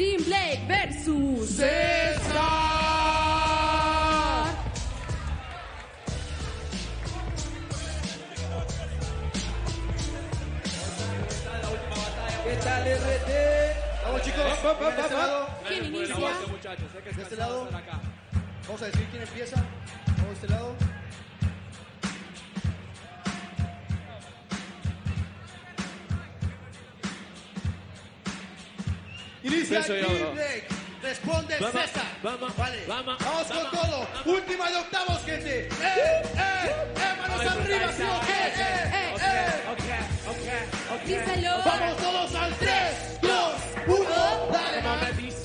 Jin Blacke versus Cehzar. ¿Qué tal, RT? Vamos, chicos. ¿Quién inicia? De este lado. Vamos a decir quién empieza. Vamos de este lado. Inicia Jin Blacke, responde Cehzar. Vale, vamos con todo. Última de octavos, gente. Manos arriba, ¿sí o qué? Vamos todos al 3, 2, 1, dale. No me dice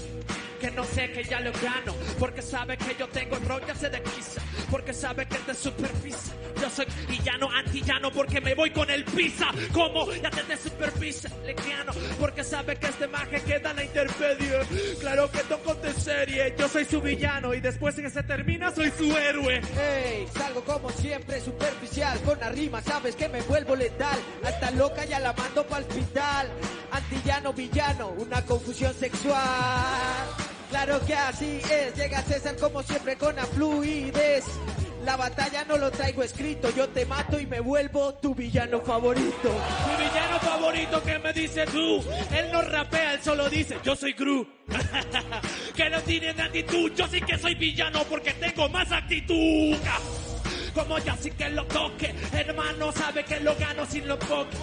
que no sé que ya lo gano, porque sabe que yo tengo el rollo, se desquiza, porque sabe que te superficie. Yo soy villano, antillano, porque me voy con el pizza. Como ya te superficie, lequiano, porque sabe que este maje queda en la intermedia. Claro que toco de serie, yo soy su villano y después en que se termina soy su héroe. Hey, salgo como siempre superficial, con la rima sabes que me vuelvo letal. Hasta loca ya la mando pa'l hospital. Antillano, villano, una confusión sexual. Claro que así es, llega Cehzar como siempre con la fluidez. La batalla no lo traigo escrito, yo te mato y me vuelvo tu villano favorito. Mi villano favorito, ¿qué me dices tú? Él no rapea, él solo dice, yo soy Gru. Que no tiene actitud, yo sí que soy villano porque tengo más actitud. Como ya sí que lo toque, hermano sabe que lo gano sin lo toque.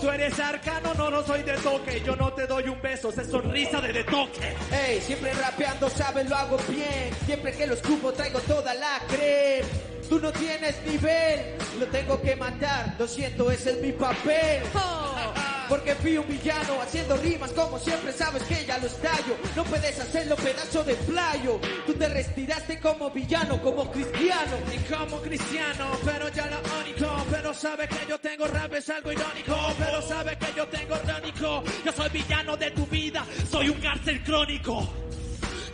Tú eres arcano, no soy de toque. Yo no te doy un beso, se sonrisa de toque. Ey, siempre rapeando, sabes, lo hago bien. Siempre que lo escupo traigo toda la crema. Tú no tienes nivel, lo tengo que matar. Lo siento, ese es mi papel. Porque fui un villano haciendo rimas como siempre, sabes que ya lo estallo. No puedes hacerlo pedazo de playo. Tú te retiraste como villano, como cristiano. Y como cristiano, pero ya lo único. Pero sabe que yo tengo rap, es algo irónico. Pero sabe que yo tengo irónico. Yo soy villano de tu vida, soy un cárcel crónico.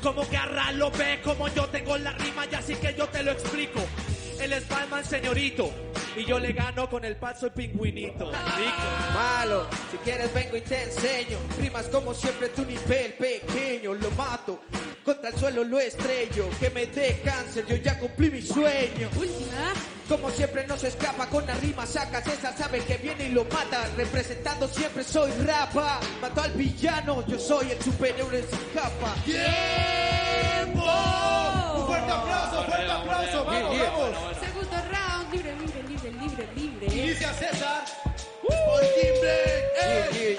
Como Garra lo ve, como yo tengo la rima y así que yo te lo explico. Él es Batman, señorito, y yo le gano con el paso el pingüinito. Rico. Malo, si quieres vengo y te enseño. Rimas como siempre tu nivel pequeño. Lo mato, contra el suelo lo estrello. Que me dé cáncer, yo ya cumplí mi sueño. Última. Como siempre no se escapa, con la rima sacas esa, sabe que viene y lo mata. Representando siempre soy Rapa. Mato al villano, yo soy el superior en su capa. ¡Tiempo! ¡Un fuerte aplauso, fuerte aplauso! ¡Vamos, vamos! Segundo round, libre. Inicia Cehzar. Por Jin Blacke.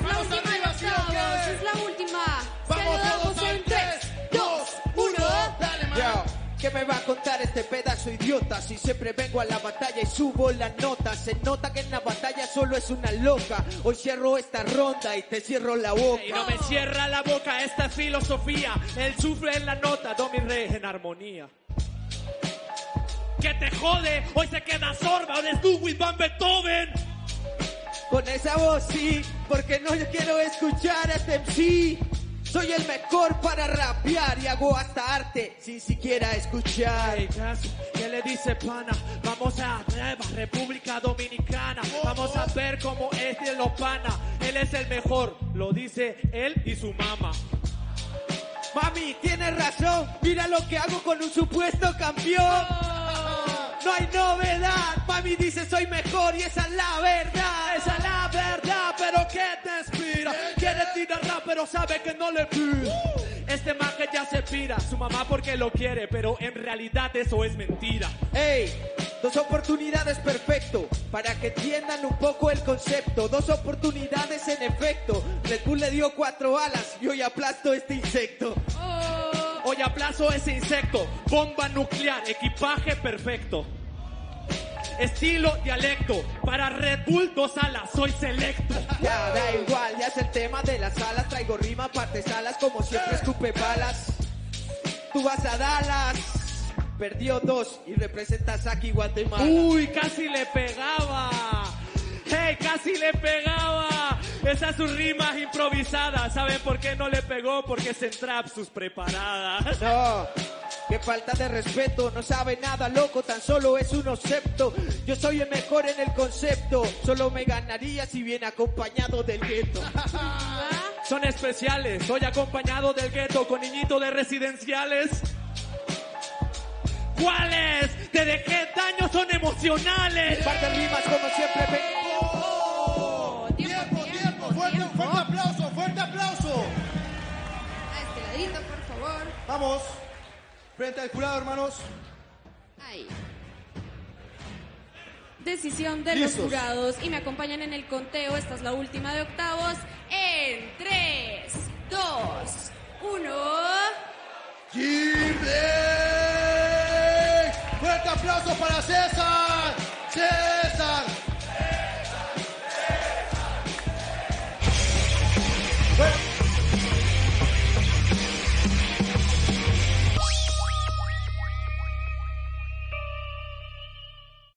¡Vamos arriba, sí o qué! Es la última. ¡Vamos todos al 3, 2, 1! ¡Dale, mano! ¿Qué me va a contar este pedazo idiota? Si siempre vengo a la batalla y subo la nota. Se nota que en la batalla solo es una loca. Hoy cierro esta ronda y te cierro la boca. Y no me cierra la boca esta filosofía. Él sufre en la nota, do mi re en armonía. Que te jode, hoy se queda sorda, ahora es tú, Iván Beethoven. Con esa voz sí, porque no yo quiero escuchar a este MC. Soy el mejor para rapear y hago hasta arte sin siquiera escuchar. Hey, ¿qué le dice pana? Vamos a Nueva República Dominicana. Vamos a ver cómo este lo pana. Él es el mejor, lo dice él y su mamá. Mami, tienes razón, mira lo que hago con un supuesto campeón. No hay novedad, mami dice soy mejor y esa es la verdad. Esa es la verdad, pero ¿qué te inspira? Quiere tirar rap, pero sabe que no le pide. Este maje ya se pira, su mamá porque lo quiere, pero en realidad eso es mentira. Ey, dos oportunidades perfecto, para que entiendan un poco el concepto. Dos oportunidades en efecto, Red Bull le dio 4 alas y hoy aplasto este insecto. Hoy aplazo ese insecto, bomba nuclear, equipaje perfecto. Estilo, dialecto, para Red Bull 2 alas, soy selecto. Ya da igual, ya es el tema de las alas, traigo rima, partes alas, como siempre escupe balas. Tú vas a Dallas, perdió 2 y representas aquí Guatemala. Uy, casi le pegaba, hey, casi le pegaba. Esas sus rimas improvisadas, ¿saben por qué no le pegó? Porque es en trap sus preparadas. No, qué falta de respeto, no sabe nada loco, tan solo es un concepto. Yo soy el mejor en el concepto, solo me ganaría si viene acompañado del gueto. son especiales. Soy acompañado del gueto con niñito de residenciales. ¿Cuáles? ¿Desde qué daños son emocionales? El par de rimas como siempre vengo. Tiempo. Fuerte aplauso. A este ladito, por favor. Vamos. Frente al jurado, hermanos. Ahí. Decisión de los jurados. Y me acompañan en el conteo. Esta es la última de octavos. En 3, 2, 1. ¡Jin Blacke! ¡Fuerte aplauso para Cehzar! ¡Cehzar!